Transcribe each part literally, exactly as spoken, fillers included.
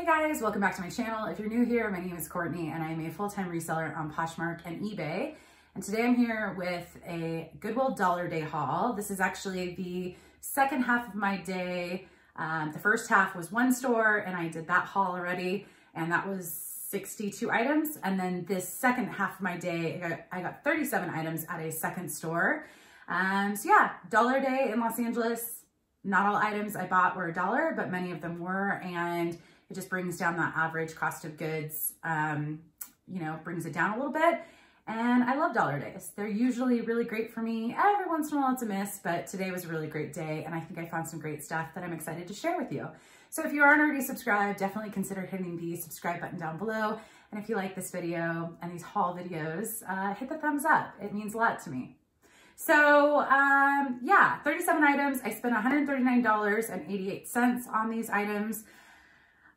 Hey guys, welcome back to my channel. If you're new here, my name is Courtney and I'm a full-time reseller on Poshmark and eBay. And today I'm here with a Goodwill Dollar Day haul. This is actually the second half of my day. Um, the first half was one store and I did that haul already. And that was sixty-two items. And then this second half of my day, I got, I got thirty-seven items at a second store. Um, so yeah, Dollar Day in Los Angeles. Not all items I bought were a dollar, but many of them were. And it just brings down that average cost of goods, um, you know, brings it down a little bit. And I love Dollar Days. They're usually really great for me. Every once in a while it's a miss, but today was a really great day and I think I found some great stuff that I'm excited to share with you. So if you aren't already subscribed, definitely consider hitting the subscribe button down below. And if you like this video and these haul videos, uh, hit the thumbs up. It means a lot to me. So um, yeah, thirty-seven items. I spent one hundred thirty-nine dollars and eighty-eight cents on these items.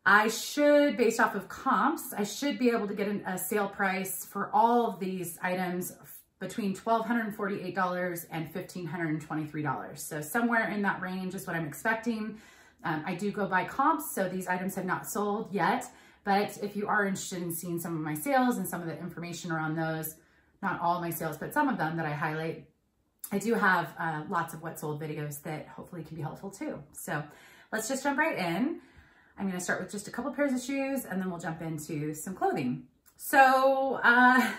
I should, based off of comps, I should be able to get an, a sale price for all of these items between one thousand two hundred forty-eight dollars and one thousand five hundred twenty-three dollars. So somewhere in that range is what I'm expecting. Um, I do go by comps, so these items have not sold yet. But if you are interested in seeing some of my sales and some of the information around those, not all my sales, but some of them that I highlight, I do have uh, lots of what sold videos that hopefully can be helpful too. So let's just jump right in. I'm gonna start with just a couple pairs of shoes and then we'll jump into some clothing. So, uh,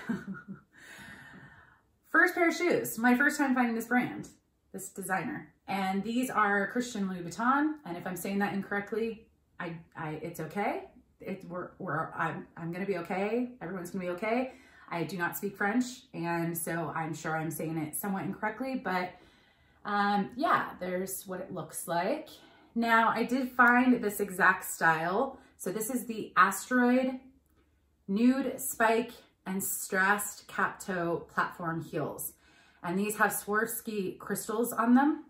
first pair of shoes, my first time finding this brand, this designer. And these are Christian Louboutin. And if I'm saying that incorrectly, I, I it's okay. It, we're, we're, I'm, I'm gonna be okay. Everyone's gonna be okay. I do not speak French. And so I'm sure I'm saying it somewhat incorrectly, but um, yeah, there's what it looks like. Now, I did find this exact style. So this is the Asteroid Nude Spike and Strassed Cap Toe Platform Heels. And these have Swarovski crystals on them,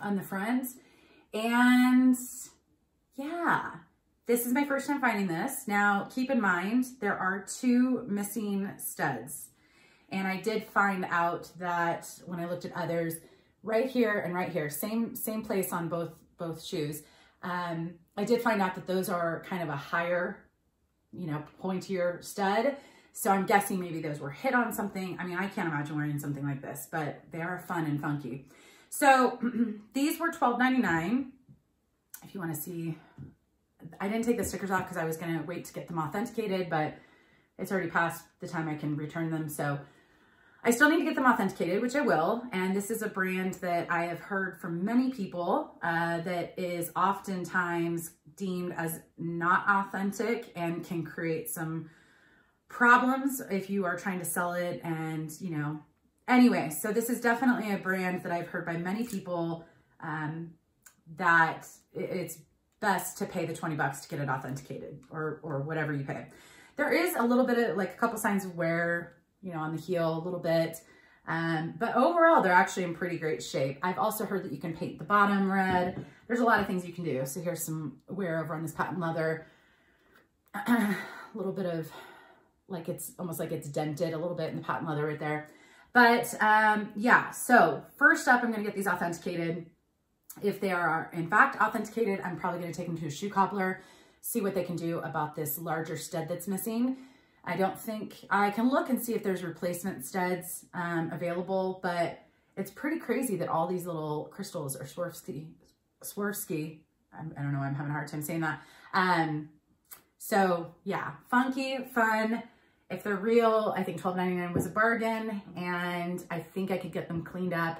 on the front. And yeah, this is my first time finding this. Now, keep in mind, there are two missing studs. And I did find out that when I looked at others, right here and right here, same, same place on both both shoes. Um, I did find out that those are kind of a higher, you know, pointier stud. So I'm guessing maybe those were hit on something. I mean, I can't imagine wearing something like this, but they are fun and funky. So these were twelve ninety-nine. If you want to see, I didn't take the stickers off because I was going to wait to get them authenticated, but it's already past the time I can return them. So I still need to get them authenticated, which I will. And this is a brand that I have heard from many people uh, that is oftentimes deemed as not authentic and can create some problems if you are trying to sell it and, you know, anyway. So this is definitely a brand that I've heard by many people um, that it's best to pay the twenty bucks to get it authenticated or, or whatever you pay. There is a little bit of like a couple signs of wear, you know, on the heel a little bit. Um, but overall, they're actually in pretty great shape. I've also heard that you can paint the bottom red. There's a lot of things you can do. So here's some wear over on this patent leather. A little bit of like, it's almost like it's dented a little bit in the patent leather right there. But um, yeah, so first up, I'm gonna get these authenticated. If they are in fact authenticated, I'm probably gonna take them to a shoe cobbler, see what they can do about this larger stud that's missing. I don't think, I can look and see if there's replacement studs um, available, but it's pretty crazy that all these little crystals are Swarovski, Swarovski. I'm, I don't know, I'm having a hard time saying that. Um, so yeah, funky, fun. If they're real, I think twelve ninety-nine was a bargain and I think I could get them cleaned up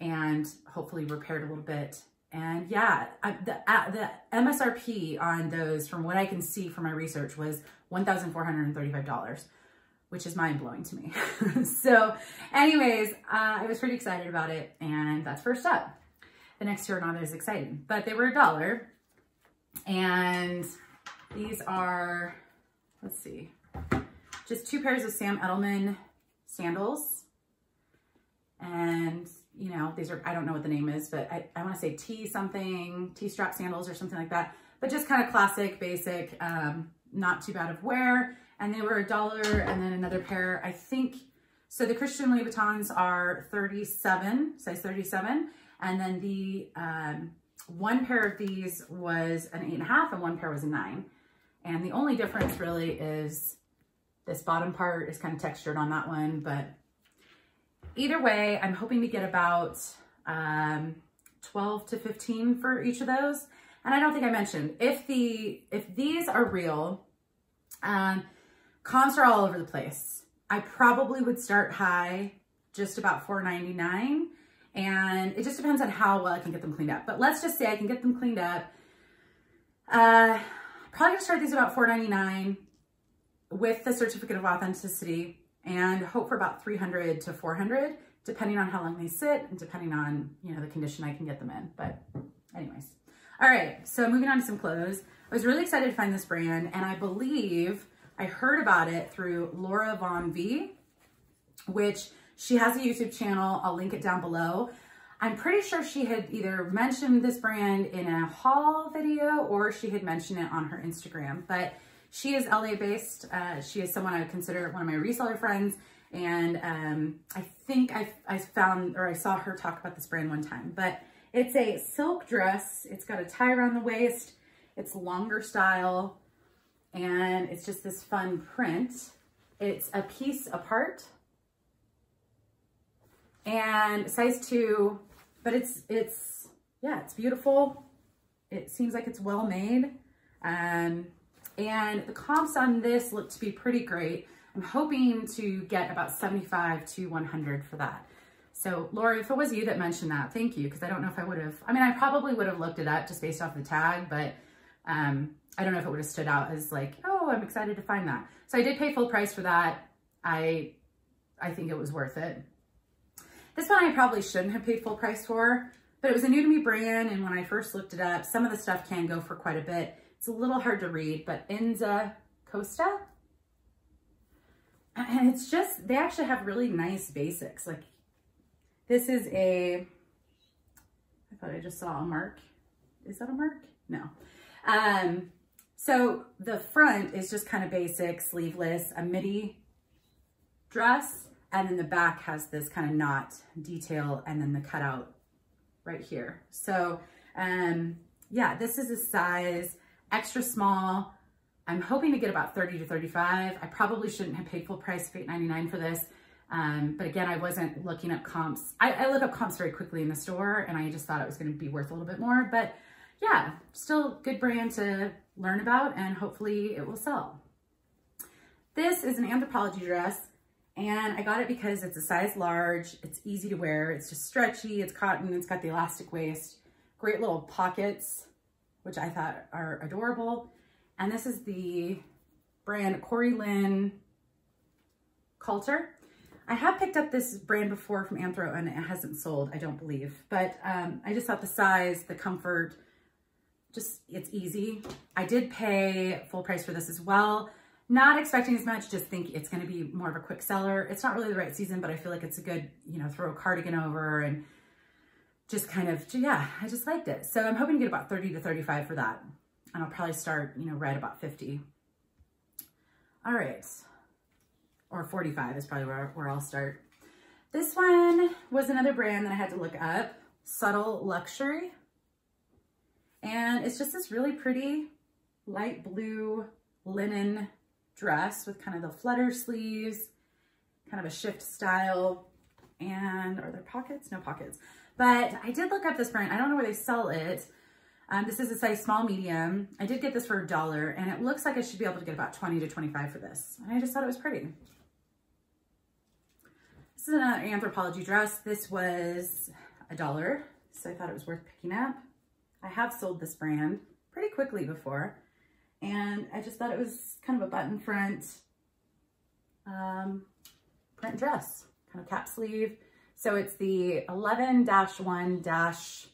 and hopefully repaired a little bit. And yeah, the, the M S R P on those, from what I can see from my research, was one thousand four hundred thirty-five dollars, which is mind blowing to me. So anyways, uh, I was pretty excited about it and that's first up. The next two are not as exciting, but they were a dollar. And these are, let's see, just two pairs of Sam Edelman sandals. And you know, these are, I don't know what the name is, but I, I want to say T something, T strap sandals or something like that, but just kind of classic, basic, um, not too bad of wear. And they were a dollar. And then another pair, I think, so the Christian Louboutins are thirty-seven, size thirty-seven. And then the, um, one pair of these was an eight and a half and one pair was a nine. And the only difference really is this bottom part is kind of textured on that one, but either way, I'm hoping to get about um, twelve to fifteen for each of those. And I don't think I mentioned, if the if these are real, um, comps are all over the place. I probably would start high, just about four ninety-nine, and it just depends on how well I can get them cleaned up. But let's just say I can get them cleaned up. Uh, probably gonna start these about four ninety-nine with the certificate of authenticity, and hope for about three hundred to four hundred, depending on how long they sit and depending on, you know, the condition I can get them in. But anyways. All right, so moving on to some clothes. I was really excited to find this brand, and I believe I heard about it through Laura Von V, which she has a YouTube channel. I'll link it down below. I'm pretty sure she had either mentioned this brand in a haul video or she had mentioned it on her Instagram, but she is L A based. Uh, she is someone I would consider one of my reseller friends. And um, I think I, I found, or I saw her talk about this brand one time, but it's a silk dress. It's got a tie around the waist. It's longer style. And it's just this fun print. It's a piece apart and size two, but it's, it's, yeah, it's beautiful. It seems like it's well made. Um, and the comps on this look to be pretty great. I'm hoping to get about seventy-five to one hundred for that. So Laura, if it was you that mentioned that, thank you. Cause I don't know if I would have, I mean, I probably would have looked it up just based off the tag, but um, I don't know if it would have stood out as like, oh, I'm excited to find that. So I did pay full price for that. I, I think it was worth it. This one I probably shouldn't have paid full price for, but it was a new to me brand. And when I first looked it up, some of the stuff can go for quite a bit. It's a little hard to read, but Inza Costa. And it's just, they actually have really nice basics. Like this is a, I thought I just saw a mark. Is that a mark? No. Um, so the front is just kind of basic, sleeveless, a midi dress. And then the back has this kind of knot detail and then the cutout right here. So, um, yeah, this is a size extra small. I'm hoping to get about thirty to thirty-five. I probably shouldn't have paid full price of eight ninety-nine for this. Um, but again, I wasn't looking up comps. I, I look up comps very quickly in the store and I just thought it was going to be worth a little bit more, but yeah, still good brand to learn about and hopefully it will sell. This is an Anthropologie dress and I got it because it's a size large. It's easy to wear. It's just stretchy. It's cotton. It's got the elastic waist, great little pockets, which I thought are adorable. And this is the brand Corey Lynn Coulter. I have picked up this brand before from Anthro and it hasn't sold, I don't believe. But um, I just thought the size, the comfort, just, it's easy. I did pay full price for this as well. Not expecting as much, just think it's gonna be more of a quick seller. It's not really the right season, but I feel like it's a good, you know, throw a cardigan over and just kind of, yeah, I just liked it. So I'm hoping to get about thirty to thirty-five for that. And I'll probably start, you know, right about fifty. All right, or forty-five is probably where, where I'll start. This one was another brand that I had to look up, Subtle Luxury. And it's just this really pretty light blue linen dress with kind of the flutter sleeves, kind of a shift style. And are there pockets? No pockets. But I did look up this brand. I don't know where they sell it. Um, this is a size small medium. I did get this for a dollar and it looks like I should be able to get about twenty to twenty-five for this. And I just thought it was pretty. This is another Anthropologie dress. This was a dollar. So I thought it was worth picking up. I have sold this brand pretty quickly before. And I just thought it was kind of a button front um, print dress, kind of cap sleeve. So it's the eleven dash one dash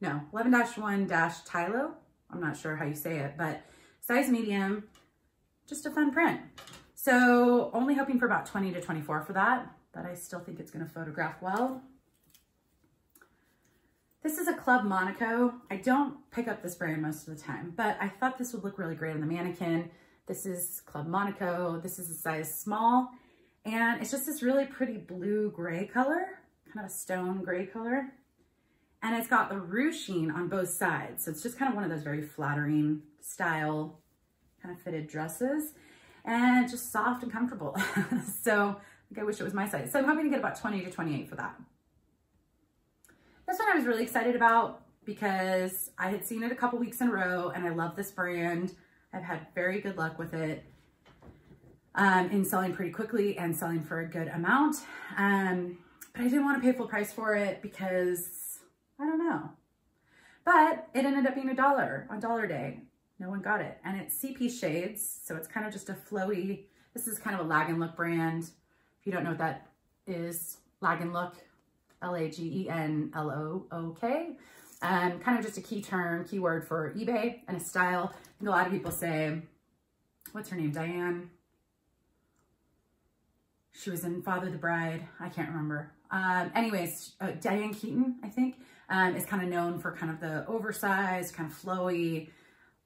No, eleven dash one dash Tylo. I'm not sure how you say it, but size medium, just a fun print. So only hoping for about twenty to twenty-four for that, but I still think it's gonna photograph well. This is a Club Monaco. I don't pick up this brand most of the time, but I thought this would look really great on the mannequin. This is Club Monaco. This is a size small, and it's just this really pretty blue-gray color, kind of a stone gray color. And it's got the ruching on both sides. So it's just kind of one of those very flattering style kind of fitted dresses, and it's just soft and comfortable. So I wish it was my size. So I'm hoping to get about twenty to twenty-eight for that. This one I was really excited about because I had seen it a couple weeks in a row and I love this brand. I've had very good luck with it um, in selling pretty quickly and selling for a good amount. Um, but I didn't want to pay full price for it because I don't know. But it ended up being a dollar on Dollar Day. No one got it. And it's C P Shades, so it's kind of just a flowy, this is kind of a lag and look brand. If you don't know what that is, lag and look, L A G E N L O O K. Um, kind of just a key term, keyword for eBay and a style. I think a lot of people say, what's her name, Diane? She was in Father the Bride, I can't remember. Um, anyways, uh, Diane Keaton, I think, um, is kind of known for kind of the oversized, kind of flowy,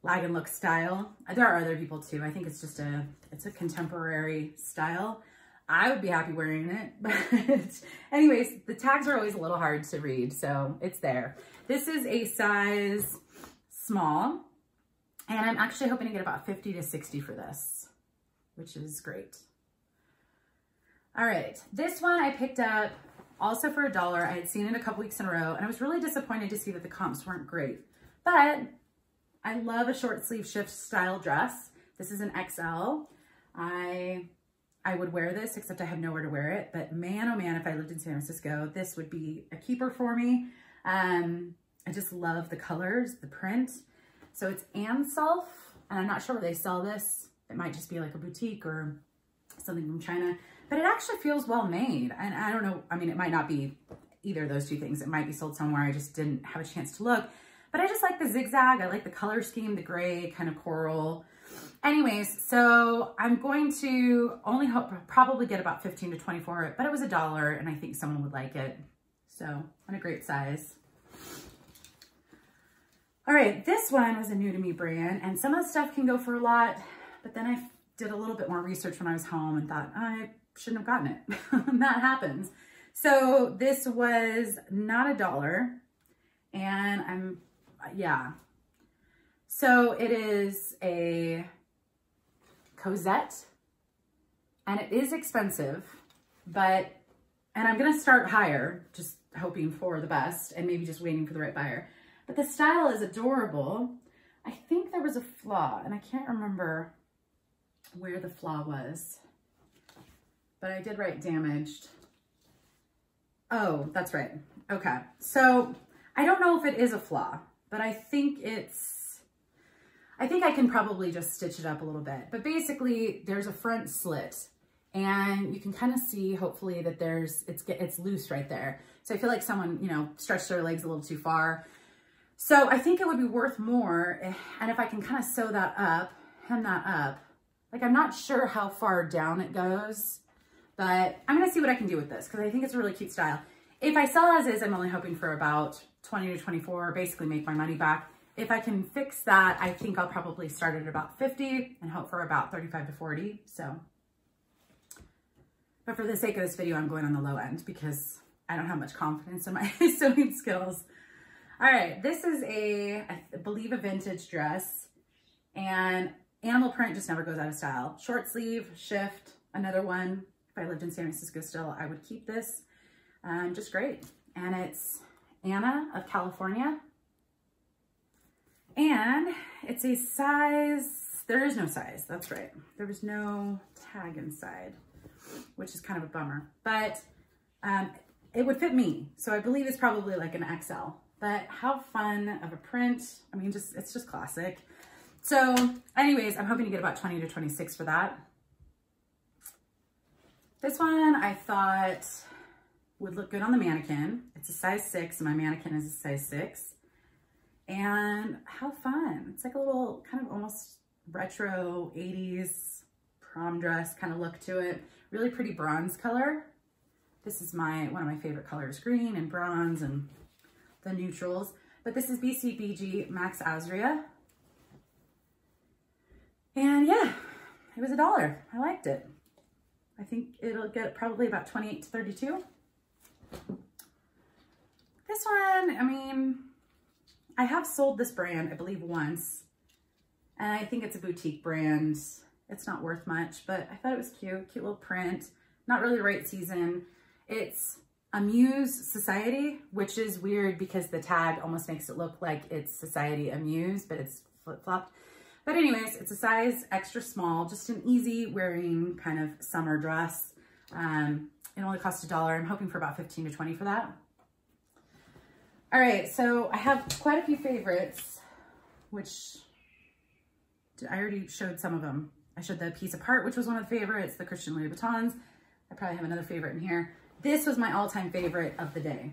lag and look style. There are other people too. I think it's just a, it's a contemporary style. I would be happy wearing it, but anyways, the tags are always a little hard to read, so it's there. This is a size small, and I'm actually hoping to get about fifty to sixty for this, which is great. All right, this one I picked up also for a dollar. I had seen it a couple weeks in a row, and I was really disappointed to see that the comps weren't great, but I love a short sleeve shift style dress. This is an X L. I... I would wear this, except I have nowhere to wear it, but man, oh man, if I lived in San Francisco, this would be a keeper for me. Um, I just love the colors, the print. So it's Ansulf, and I'm not sure where they sell this. It might just be like a boutique or something from China, but it actually feels well made. And I don't know, I mean, it might not be either of those two things. It might be sold somewhere I just didn't have a chance to look, but I just like the zigzag. I like the color scheme, the gray, kind of coral. Anyways, so I'm going to only hope, probably get about fifteen to twenty for it, but it was a dollar and I think someone would like it. So, what a great size. All right, this one was a new to me brand, and some of the stuff can go for a lot, but then I did a little bit more research when I was home and thought, I shouldn't have gotten it. That happens. So this was not a dollar, and I'm, yeah. So it is a Cosette, and it is expensive, but, and I'm gonna start higher, just hoping for the best and maybe just waiting for the right buyer. But the style is adorable. I think there was a flaw, and I can't remember where the flaw was, but I did write damaged. Oh, that's right. Okay. So I don't know if it is a flaw, but I think it's, I think I can probably just stitch it up a little bit, but basically there's a front slit and you can kind of see hopefully that there's, it's, it's loose right there. So I feel like someone, you know, stretched their legs a little too far. So I think it would be worth more. If, and if I can kind of sew that up, hem that up, like I'm not sure how far down it goes, but I'm going to see what I can do with this. Cause I think it's a really cute style. If I sell as is, I'm only hoping for about twenty to twenty-four, basically make my money back. If I can fix that, I think I'll probably start at about fifty and hope for about thirty-five to forty, so. But for the sake of this video, I'm going on the low end because I don't have much confidence in my sewing skills. All right, this is a, I believe, a vintage dress, and animal print just never goes out of style. Short sleeve, shift, another one. If I lived in San Francisco still, I would keep this, um, just great. And it's Anna of California. And it's a size, there is no size, that's right. There was no tag inside, which is kind of a bummer, but um, it would fit me. So I believe it's probably like an X L, but how fun of a print. I mean, just, it's just classic. So anyways, I'm hoping to get about twenty to twenty-six for that. This one I thought would look good on the mannequin. It's a size six, and my mannequin is a size six. And how fun. It's like a little kind of almost retro eighties prom dress kind of look to it. Really pretty bronze color. This is my, one of my favorite colors, green and bronze and the neutrals. But this is B C B G Max Azria. And yeah, it was a dollar. I liked it. I think it'll get probably about twenty-eight to thirty-two. This one, I mean, I have sold this brand, I believe, once, And I think it's a boutique brand. It's not worth much, but I thought it was cute. Cute little print. Not really the right season. It's Amuse Society, which is weird because the tag almost makes it look like it's Society Amuse, but it's flip-flopped. But anyways, it's a size extra small, just an easy wearing kind of summer dress. Um, it only cost a dollar. I'm hoping for about fifteen to twenty for that. All right, so I have quite a few favorites, which I already showed some of them. I showed the Piece Apart, which was one of the favorites, the Christian Louboutins. I probably have another favorite in here. This was my all-time favorite of the day.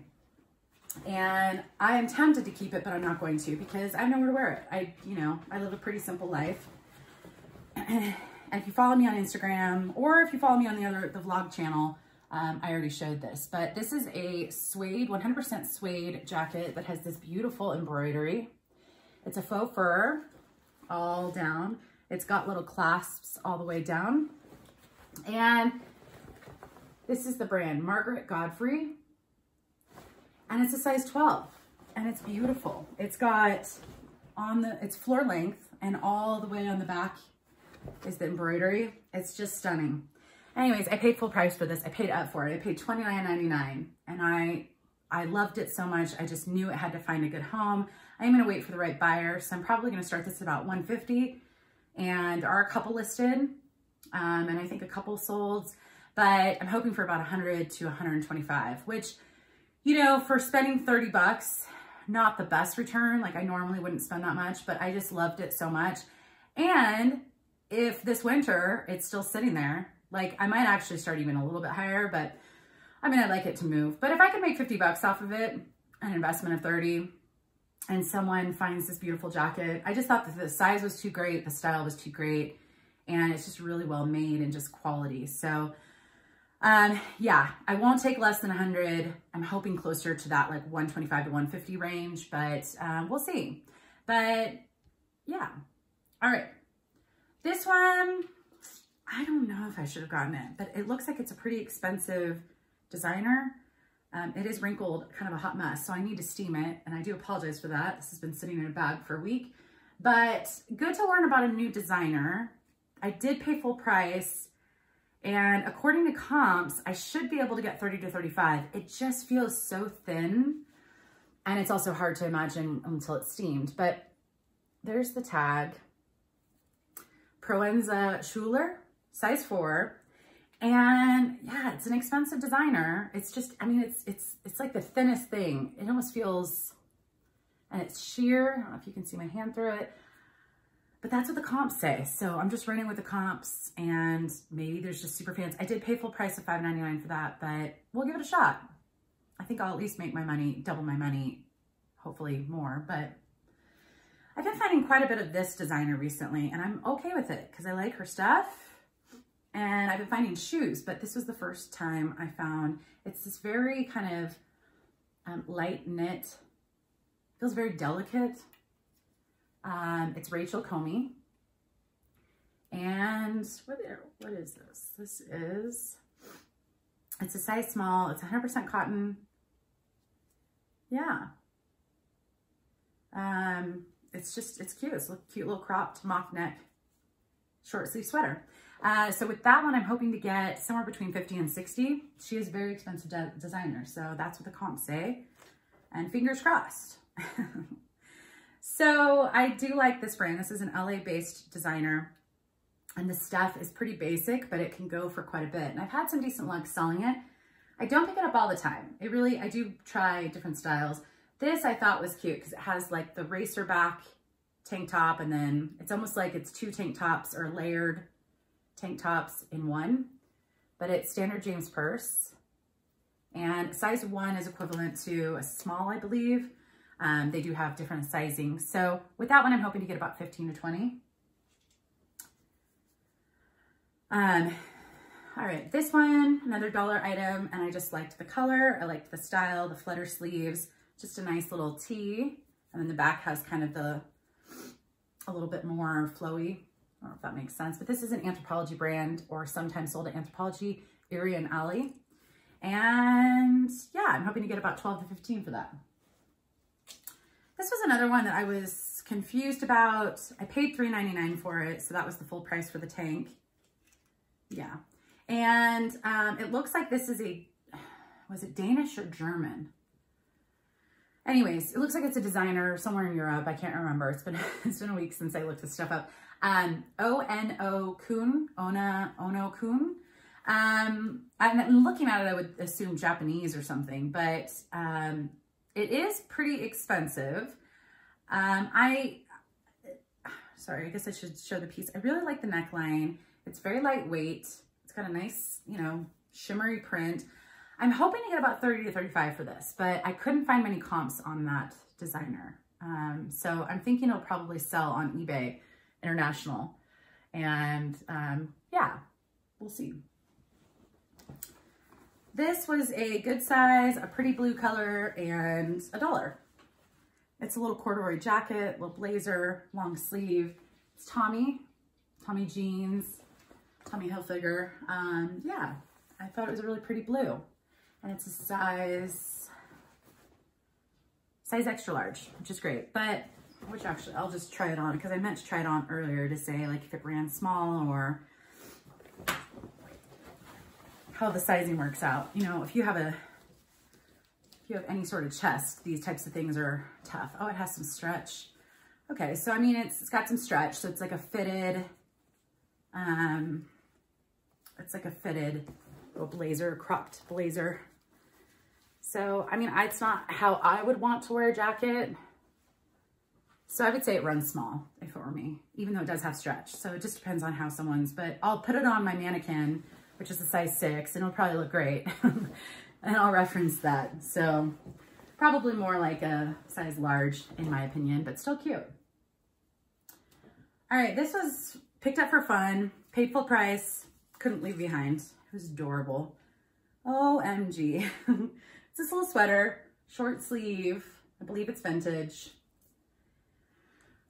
And I am tempted to keep it, but I'm not going to because I have nowhere to wear it. I, you know, I live a pretty simple life. And if you follow me on Instagram or if you follow me on the other, the vlog channel, um, I already showed this, but this is a suede, one hundred percent suede jacket that has this beautiful embroidery. It's a faux fur all down. It's got little clasps all the way down. And this is the brand Margaret Godfrey. And it's a size twelve and it's beautiful. It's got on the, it's floor length and all the way on the back is the embroidery. It's just stunning. Anyways, I paid full price for this. I paid up for it. I paid twenty-nine ninety-nine and I, I loved it so much. I just knew it had to find a good home. I'm going to wait for the right buyer. So I'm probably going to start this at about one fifty and there are a couple listed. Um, and I think a couple sold, but I'm hoping for about one hundred to one twenty-five, which, you know, for spending thirty bucks, not the best return. Like I normally wouldn't spend that much, but I just loved it so much. And if this winter it's still sitting there, like I might actually start even a little bit higher, but I mean, I'd like it to move. But if I can make fifty bucks off of it, an investment of thirty, and someone finds this beautiful jacket, I just thought that the size was too great. The style was too great. And it's just really well made and just quality. So Um, yeah, I won't take less than one hundred. I'm hoping closer to that like one twenty-five to one fifty range, but um, we'll see. But yeah, all right. This one, I don't know if I should have gotten it, but it looks like it's a pretty expensive designer. Um, it is wrinkled, kind of a hot mess, so I need to steam it, and I do apologize for that. This has been sitting in a bag for a week, but good to learn about a new designer. I did pay full price. And according to comps, I should be able to get thirty to thirty-five. It just feels so thin. And it's also hard to imagine until it's steamed. But there's the tag. Proenza Schouler, size four. And yeah, it's an expensive designer. It's just, I mean, it's it's it's like the thinnest thing. It almost feels, and it's sheer. I don't know if you can see my hand through it. But that's what the comps say. So I'm just running with the comps and maybe there's just super fans. I did pay full price of five ninety-nine for that, but we'll give it a shot. I think I'll at least make my money, double my money, hopefully more. But I've been finding quite a bit of this designer recently and I'm okay with it because I like her stuff and I've been finding shoes, but this was the first time I found it's this very kind of um, light knit, feels very delicate. Um, it's Rachel Comey. And what, what is this? This is, it's a size small. It's one hundred percent cotton. Yeah. Um, it's just, it's cute. It's a cute little cropped mock neck, short sleeve sweater. Uh, so with that one, I'm hoping to get somewhere between fifty and sixty. She is a very expensive de designer. So that's what the comps say. And fingers crossed. So I do like this brand. This is an L A-based designer and the stuff is pretty basic, but it can go for quite a bit. And I've had some decent luck selling it. I don't pick it up all the time. It really, I do try different styles. This I thought was cute because it has like the racer back tank top and then it's almost like it's two tank tops or layered tank tops in one, but it's standard James Perse. And size one is equivalent to a small, I believe. Um, they do have different sizing. So with that one, I'm hoping to get about fifteen to twenty. Um, all right, this one, another dollar item. And I just liked the color. I liked the style, the flutter sleeves, just a nice little tee. And then the back has kind of the, a little bit more flowy. I don't know if that makes sense, but this is an Anthropologie brand or sometimes sold at Anthropologie, Aerie and Ali. And yeah, I'm hoping to get about twelve to fifteen for that. This was another one that I was confused about. I paid three ninety-nine for it, so that was the full price for the tank. Yeah. And um, it looks like this is a, was it Danish or German? Anyways, it looks like it's a designer somewhere in Europe. I can't remember. It's been, it's been a week since I looked this stuff up. Um, O N O Kun, Ona, Ono Kun. Um, I'm looking at it, I would assume Japanese or something, but um, it is pretty expensive. Um, I, sorry, I guess I should show the piece. I really like the neckline. It's very lightweight. It's got a nice, you know, shimmery print. I'm hoping to get about thirty to thirty-five for this, but I couldn't find many comps on that designer. Um, so I'm thinking it'll probably sell on eBay International. And um, yeah, we'll see. This was a good size, a pretty blue color, and a dollar. It's a little corduroy jacket, little blazer, long sleeve. It's Tommy, Tommy jeans, Tommy Hilfiger. Um, yeah, I thought it was a really pretty blue. And it's a size, size extra large, which is great. But, which actually, I'll just try it on because I meant to try it on earlier to say like if it ran small or how the sizing works out. You know, if you have a, if you have any sort of chest, these types of things are tough. Oh, it has some stretch. Okay, so I mean, it's, it's got some stretch. So it's like a fitted, um, it's like a fitted little blazer, cropped blazer. So, I mean, it's not how I would want to wear a jacket. So I would say it runs small if it were me, even though it does have stretch. So it just depends on how someone's, but I'll put it on my mannequin, which is a size six, and it'll probably look great. And I'll reference that. So probably more like a size large in my opinion, but still cute. All right, this was picked up for fun, paid full price, couldn't leave behind. It was adorable. O M G. It's this little sweater, short sleeve. I believe it's vintage.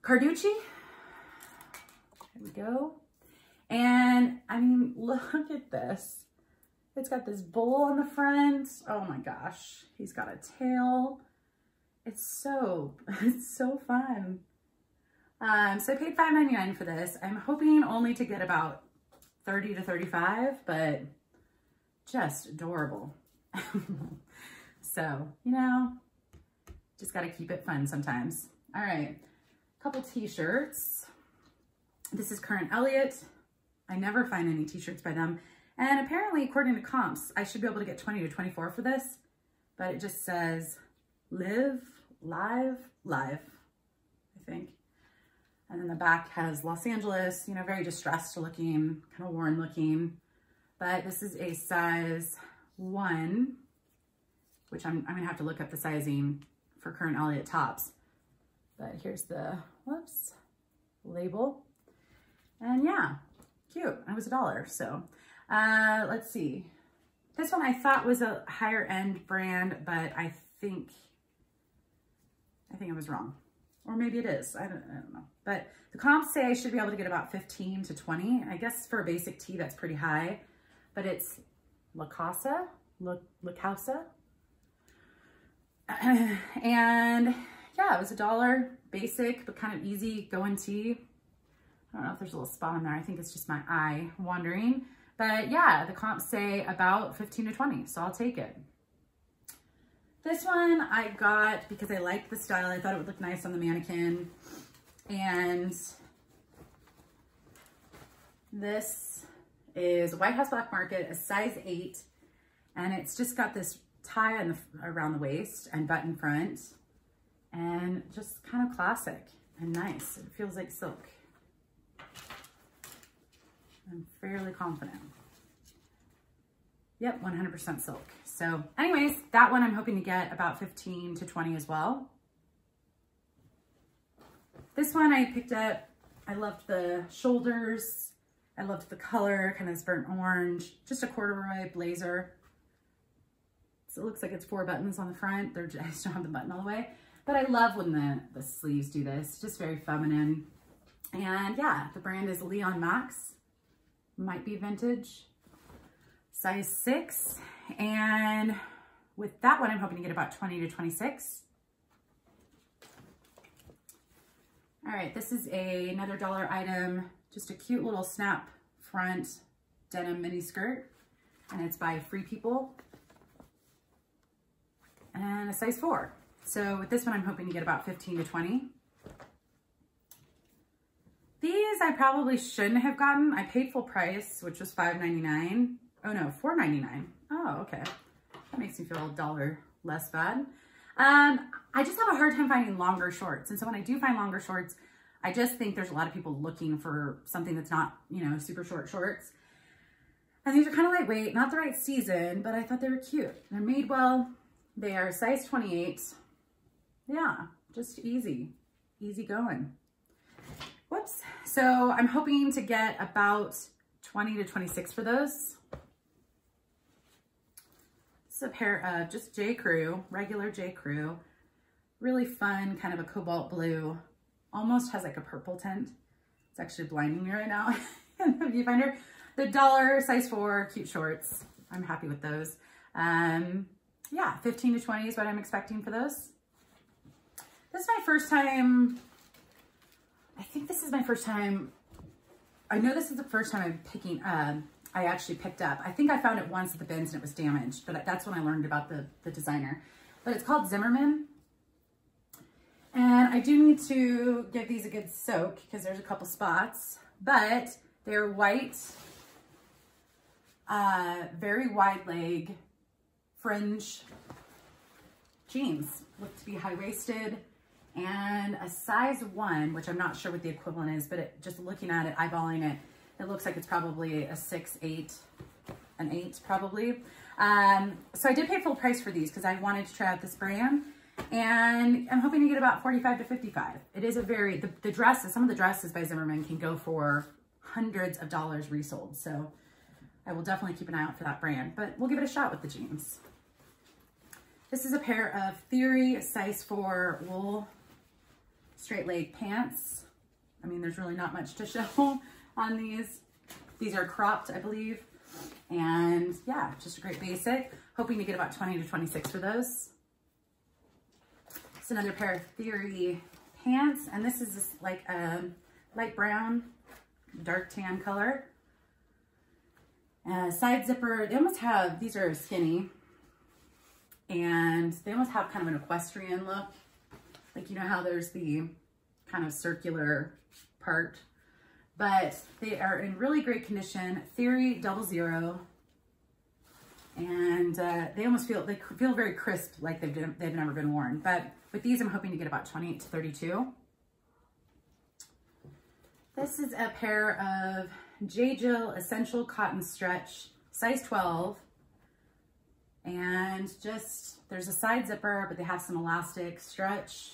Carducci. There we go. And I mean, look at this. It's got this bowl on the front. Oh my gosh. He's got a tail. It's so, it's so fun. Um, so I paid five ninety-nine for this. I'm hoping only to get about thirty to thirty-five, but just adorable. So, you know, just got to keep it fun sometimes. All right. A couple t-shirts. This is Current Elliott. I never find any t-shirts by them. And apparently, according to comps, I should be able to get twenty to twenty-four for this, but it just says live, live, live, I think. And then the back has Los Angeles, you know, very distressed looking, kind of worn looking. But this is a size one, which I'm, I'm gonna have to look up the sizing for Current Elliott tops. But here's the, whoops, label. And yeah, cute. It was a dollar, so. Uh, let's see. This one I thought was a higher end brand, but I think, I think I was wrong. Or maybe it is, I don't, I don't know. But the comps say I should be able to get about fifteen to twenty. I guess for a basic tee, that's pretty high, but it's La Casa, La, La Casa. And yeah, it was a dollar, basic, but kind of easy going tee. I don't know if there's a little spot on there. I think it's just my eye wandering. But yeah, the comps say about fifteen to twenty, so I'll take it. This one I got because I liked the style. I thought it would look nice on the mannequin. And this is White House Black Market, a size eight. And it's just got this tie on the, around the waist and button front. And just kind of classic and nice. It feels like silk. I'm fairly confident. Yep, one hundred percent silk. So anyways, that one I'm hoping to get about fifteen to twenty as well. This one I picked up. I loved the shoulders. I loved the color, kind of this burnt orange, just a corduroy blazer. So it looks like it's four buttons on the front. They're just, I just don't have the button all the way. But I love when the, the sleeves do this, just very feminine. And yeah, the brand is Leon Max. Might be vintage, size six. And with that one, I'm hoping to get about twenty to twenty-six. All right, this is a, another dollar item, just a cute little snap front denim mini skirt, and it's by Free People, and a size four. So with this one, I'm hoping to get about fifteen to twenty. These I probably shouldn't have gotten. I paid full price, which was five ninety-nine. Oh no, four ninety-nine. Oh, okay. That makes me feel a dollar less bad. Um, I just have a hard time finding longer shorts. And so when I do find longer shorts, I just think there's a lot of people looking for something that's not, you know, super short shorts. And these are kind of lightweight, not the right season, but I thought they were cute. They're made well. They are size twenty-eight. Yeah, just easy, easy going. Whoops. So I'm hoping to get about twenty to twenty-six for those. This is a pair of just J. Crew, regular J. Crew. Really fun, kind of a cobalt blue, almost has like a purple tint. It's actually blinding me right now in the viewfinder. The dollar, size four, cute shorts. I'm happy with those. Um, yeah, fifteen to twenty is what I'm expecting for those. This is my first time, I think this is my first time, I know this is the first time I'm picking, uh, I actually picked up. I think I found it once at the bins and it was damaged, but that's when I learned about the, the designer. But it's called Zimmerman. And I do need to give these a good soak because there's a couple spots, but they're white, uh, very wide leg fringe jeans. Look to be high-waisted. And a size one, which I'm not sure what the equivalent is, but it, just looking at it, eyeballing it, it looks like it's probably a six, eight, an eight probably. Um, so I did pay full price for these because I wanted to try out this brand, and I'm hoping to get about forty-five to fifty-five. It is a very, the, the dresses, some of the dresses by Zimmerman can go for hundreds of dollars resold. So I will definitely keep an eye out for that brand, but we'll give it a shot with the jeans. This is a pair of Theory size four wool straight leg pants. I mean, there's really not much to show on these. These are cropped, I believe. And yeah, just a great basic. Hoping to get about twenty to twenty-six for those. It's another pair of Theory pants. And this is just like a light brown, dark tan color. Uh, side zipper, they almost have, these are skinny. And they almost have kind of an equestrian look. Like, you know how there's the kind of circular part, but they are in really great condition. Theory double zero. And uh, they almost feel, they feel very crisp, like they've, been, they've never been worn. But with these, I'm hoping to get about twenty-eight to thirty-two. This is a pair of J. Jill Essential Cotton Stretch, size twelve. And just, there's a side zipper, but they have some elastic stretch,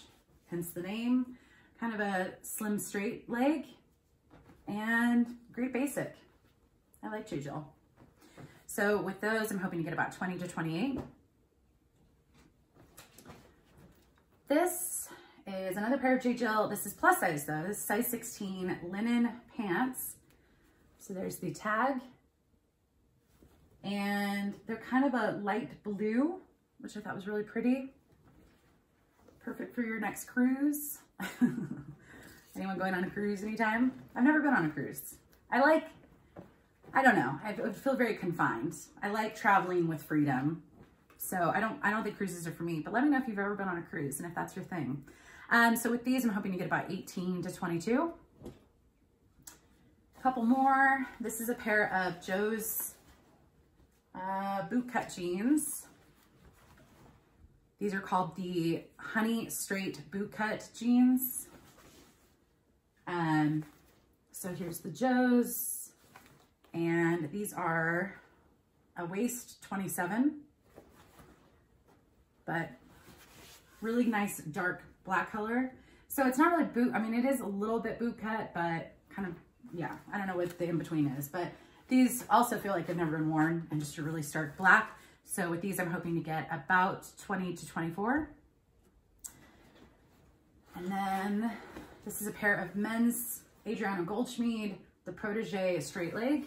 hence the name. Kind of a slim straight leg and great basic. I like J. Jill. So with those, I'm hoping to get about twenty to twenty-eight. This is another pair of J. Jill. This is plus size though. This is size sixteen linen pants. So there's the tag. And they're kind of a light blue, which I thought was really pretty. Perfect for your next cruise. Anyone going on a cruise anytime? I've never been on a cruise. I like, I don't know, I feel very confined. I like traveling with freedom. So I don't, I don't think cruises are for me, but let me know if you've ever been on a cruise and if that's your thing. Um, so with these, I'm hoping to get about eighteen to twenty-two. A couple more. This is a pair of Joe's Uh, bootcut jeans. These are called the Honey Straight Bootcut jeans. Um, so here's the Joe's, and these are a waist twenty-seven, but really nice dark black color. So it's not really boot, I mean, it is a little bit bootcut, but kind of, yeah, I don't know what the in-between is, but these also feel like they've never been worn and just a really stark black. So with these, I'm hoping to get about twenty to twenty-four. And then this is a pair of men's Adriano Goldschmied, the Protégé straight leg.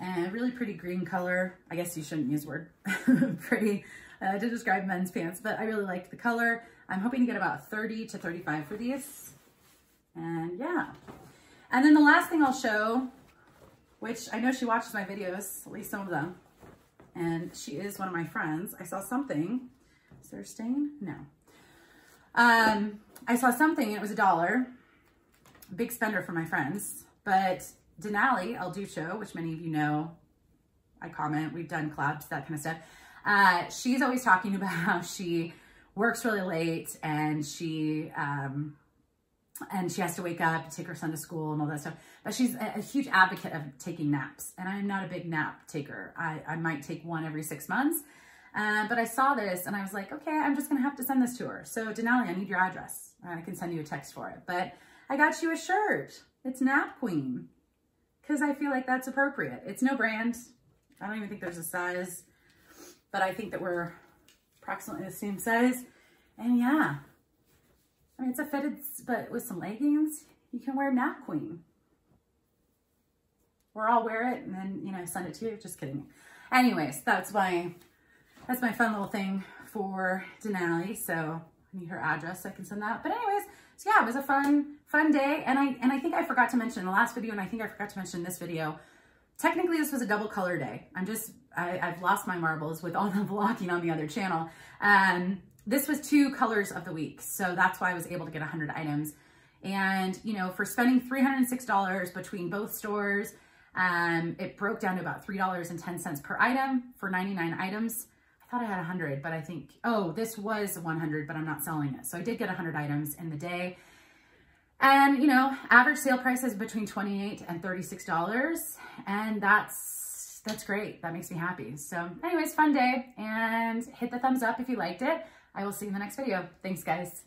And a really pretty green color. I guess you shouldn't use the word pretty uh, to describe men's pants, but I really liked the color. I'm hoping to get about thirty to thirty-five for these. And yeah. And then the last thing I'll show, which I know she watches my videos, at least some of them, and she is one of my friends. I saw something. Is there a stain? No. Um, I saw something and it was a dollar. Big spender for my friends. But Denali, El Ducho, which many of you know, I comment, we've done collabs, that kind of stuff. Uh, she's always talking about how she works really late and she, um, and she has to wake up, take her son to school and all that stuff. But she's a, a huge advocate of taking naps. And I'm not a big nap taker. I, I might take one every six months. Uh, but I saw this and I was like, okay, I'm just going to have to send this to her. So Denali, I need your address. I can send you a text for it. But I got you a shirt. It's Nap Queen. Because I feel like that's appropriate. It's no brand. I don't even think there's a size. But I think that we're approximately the same size. And yeah. I mean, it's a fitted, but with some leggings, you can wear Nap Queen. Or I'll wear it and then, you know, send it to you. Just kidding. Anyways, that's my... That's my fun little thing for Denali. So I need her address so I can send that. But anyways, so yeah, it was a fun, fun day. And I, and I think I forgot to mention in the last video, and I think I forgot to mention this video, technically this was a double color day. I'm just, I, I've lost my marbles with all the vlogging on the other channel. Um, this was two colors of the week. So that's why I was able to get one hundred items. And, you know, for spending three hundred six dollars between both stores, um, it broke down to about three dollars and ten cents per item for ninety-nine items. I thought I had one hundred, but I think, oh, this was one hundred, but I'm not selling it. So I did get one hundred items in the day. And, you know, average sale price is between twenty-eight and thirty-six dollars. And that's, that's great. That makes me happy. So anyways, fun day. And hit the thumbs up if you liked it. I will see you in the next video. Thanks, guys.